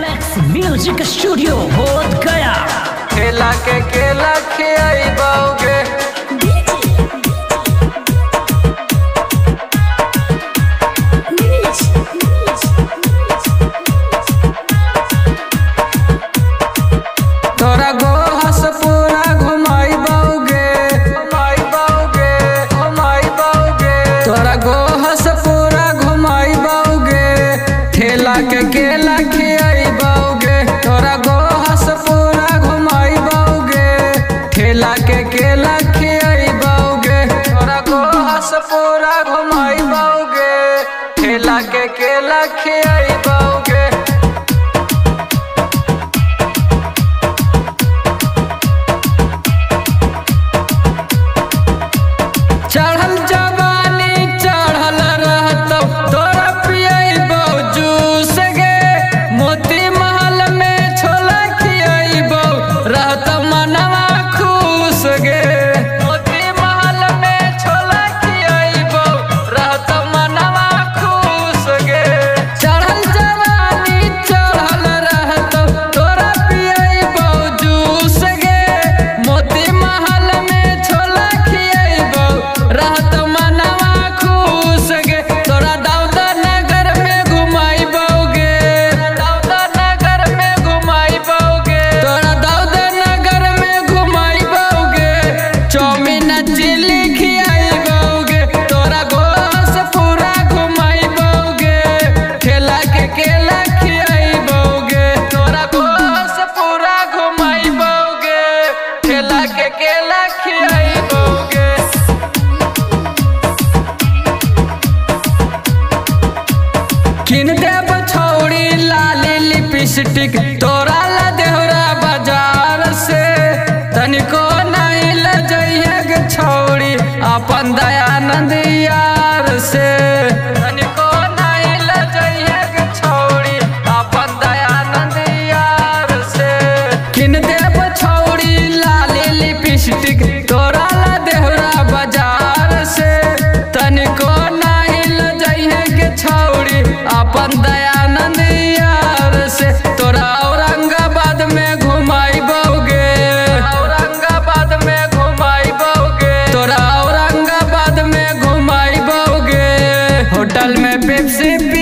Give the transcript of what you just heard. Alex music studio बोध गया। केला के आई बाओगे तोरा गोहस पूरा घुमाई बाओगे घुमाई बाओगे तोरा गोहस पूरा घुमाई बाओगे ठेला के केला के आई बाओगे तोरा गोहस पूरा घुमाई बाओगे ठेला के केला के आई बाओगे तोरा गोहस पूरा घुमाई बाओगे ठेला के केला के आई बाओगे। चढ़ल जवानी चढ़ल रहत तोरा पियाई बहु जूस गे मोती महल में छोला खियाई बहु रहत मनवा खुश गे मोती महल में छोला खियाई बहु रहत मनवा खुश गे। चढ़ल जवानी चढ़ल रहत तोरा पियाई बहु जूस गे मोती महल में छोला खियाई बहु रहत मनवा खुश गे तोरा दाऊदा नगर में घुमाई बाओगे दाऊदा नगर में घुमाई बाओगे तोरा दाऊदा नगर में घुमाई बाओगे चौमिन चिल्ली खियाई बाओगे तोरा गोहस पूरा घुमाई बाओगे ठेला के केला खियाई बाओगे तोरा गोहस पूरा घुमाई बाओगे ठेला के केला खियाई बाओगे। किन देव छौड़ी लाली लिपस्टिक तोरा ला देहरा बाजार से तनिको नहीं लजइहे छौड़ी अपन दयानंद यार से तनिको नहीं लजइहे छौड़ी अपन दयानंद यार से। किन देव छौड़ी लाली लिपस्टिक तोरा ला देहरा बाजार से तनिको नहीं लजइहे छौड़ी अपन दयानंद यार से तोरा औरंगाबाद में घुमाई बाओगे औरंगाबाद में घुमाई बाओगे तोरा औरंगाबाद में घुमाई बाओगे होटल में पेप्सी